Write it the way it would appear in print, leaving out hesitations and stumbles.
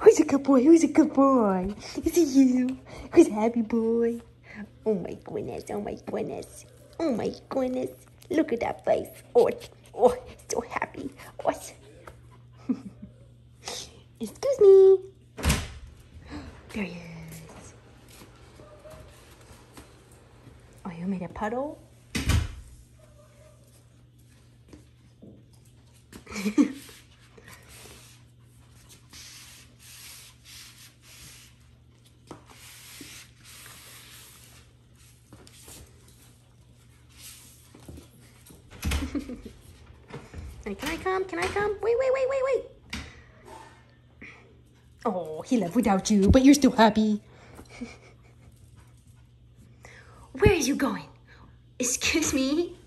Who's a good boy? Who's a good boy? Is it you? Who's a happy boy? Oh my goodness, oh my goodness, oh my goodness. Look at that face. Oh, so happy. Oh. Excuse me. There he is. Oh, you made a puddle? Can I come? Can I come? Wait. Oh, he left without you, but you're still happy. Where are you going? Excuse me?